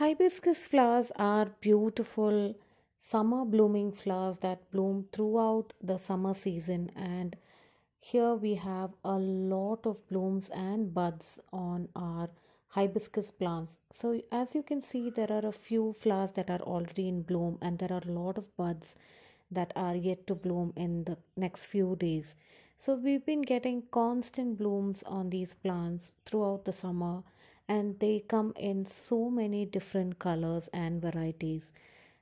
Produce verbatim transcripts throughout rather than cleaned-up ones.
Hibiscus flowers are beautiful summer blooming flowers that bloom throughout the summer season, and here we have a lot of blooms and buds on our hibiscus plants. So as you can see, there are a few flowers that are already in bloom, and there are a lot of buds that are yet to bloom in the next few days. So we've been getting constant blooms on these plants throughout the summer, and they come in so many different colors and varieties.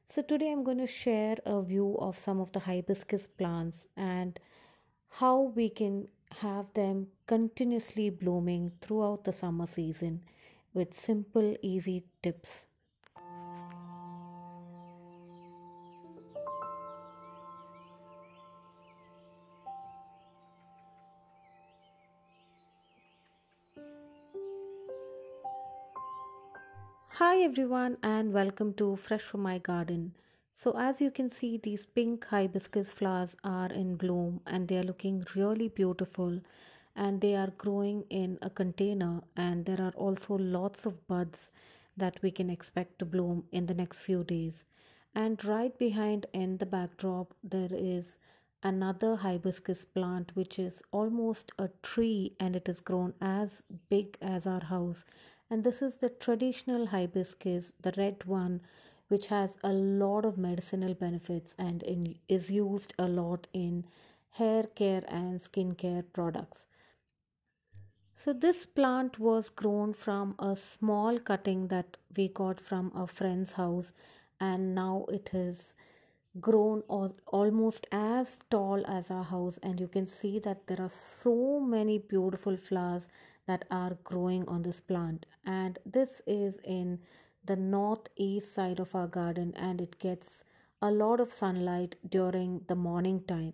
So today I'm going to share a view of some of the hibiscus plants and how we can have them continuously blooming throughout the summer season with simple, easy tips. Hi everyone, and welcome to Fresh from My Garden. So as you can see, these pink hibiscus flowers are in bloom and they are looking really beautiful, and they are growing in a container, and there are also lots of buds that we can expect to bloom in the next few days. And right behind in the backdrop there is another hibiscus plant which is almost a tree, and it is grown as big as our house. And this is the traditional hibiscus, the red one, which has a lot of medicinal benefits and in, is used a lot in hair care and skincare products. So this plant was grown from a small cutting that we got from a friend's house, and now it has grown al- almost as tall as our house, and you can see that there are so many beautiful flowers that are growing on this plant. And this is in the northeast side of our garden, and it gets a lot of sunlight during the morning time.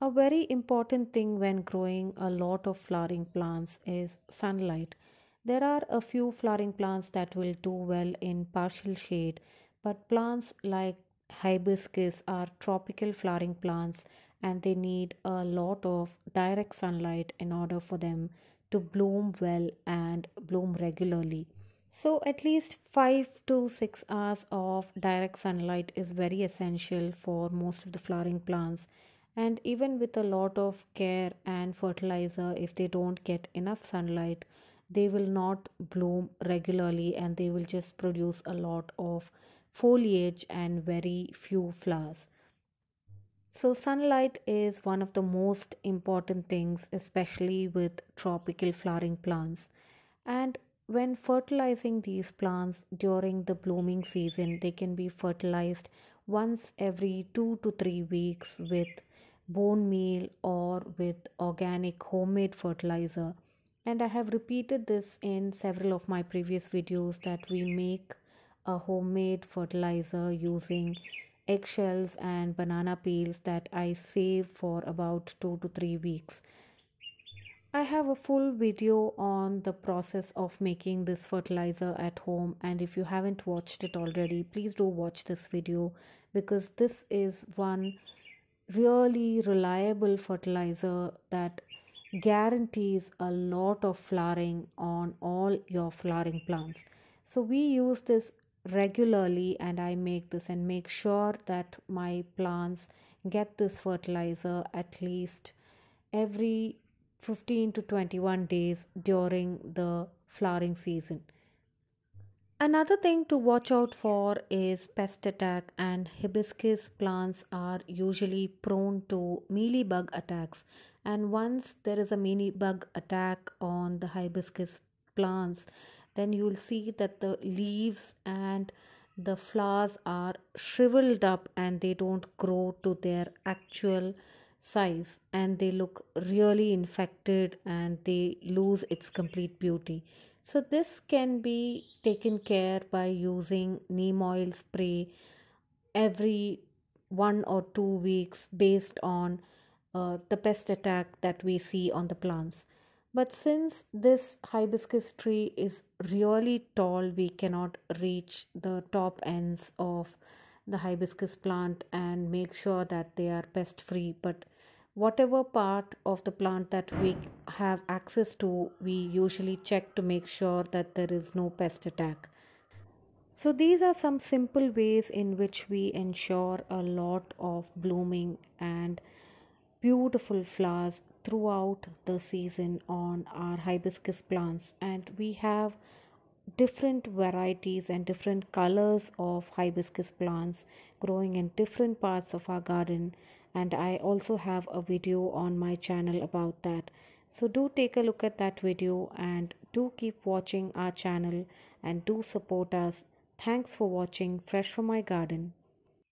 A very important thing when growing a lot of flowering plants is sunlight. There are a few flowering plants that will do well in partial shade, but plants like hibiscus are tropical flowering plants, and they need a lot of direct sunlight in order for them to bloom well and bloom regularly. So at least five to six hours of direct sunlight is very essential for most of the flowering plants, and even with a lot of care and fertilizer, if they don't get enough sunlight, they will not bloom regularly, and they will just produce a lot of foliage and very few flowers. So sunlight is one of the most important things, especially with tropical flowering plants. And when fertilizing these plants during the blooming season, they can be fertilized once every two to three weeks with bone meal or with organic homemade fertilizer. And I have repeated this in several of my previous videos, that we make a homemade fertilizer using eggshells and banana peels that I save for about two to three weeks. I have a full video on the process of making this fertilizer at home, and if you haven't watched it already, please do watch this video, because this is one really reliable fertilizer that guarantees a lot of flowering on all your flowering plants. So we use this regularly, and I make this and make sure that my plants get this fertilizer at least every fifteen to twenty-one days during the flowering season. Another thing to watch out for is pest attack, and hibiscus plants are usually prone to mealybug attacks, and once there is a mealybug attack on the hibiscus plants, then you will see that the leaves and the flowers are shriveled up and they don't grow to their actual size, and they look really infected and they lose its complete beauty. So this can be taken care of by using neem oil spray every one or two weeks based on uh, the pest attack that we see on the plants. But since this hibiscus tree is really tall, we cannot reach the top ends of the hibiscus plant and make sure that they are pest free. But whatever part of the plant that we have access to, we usually check to make sure that there is no pest attack. So these are some simple ways in which we ensure a lot of blooming and beautiful flowers throughout the season on our hibiscus plants. And we have different varieties and different colors of hibiscus plants growing in different parts of our garden, and I also have a video on my channel about that. So do take a look at that video and do keep watching our channel and do support us. Thanks for watching Fresh from My Garden.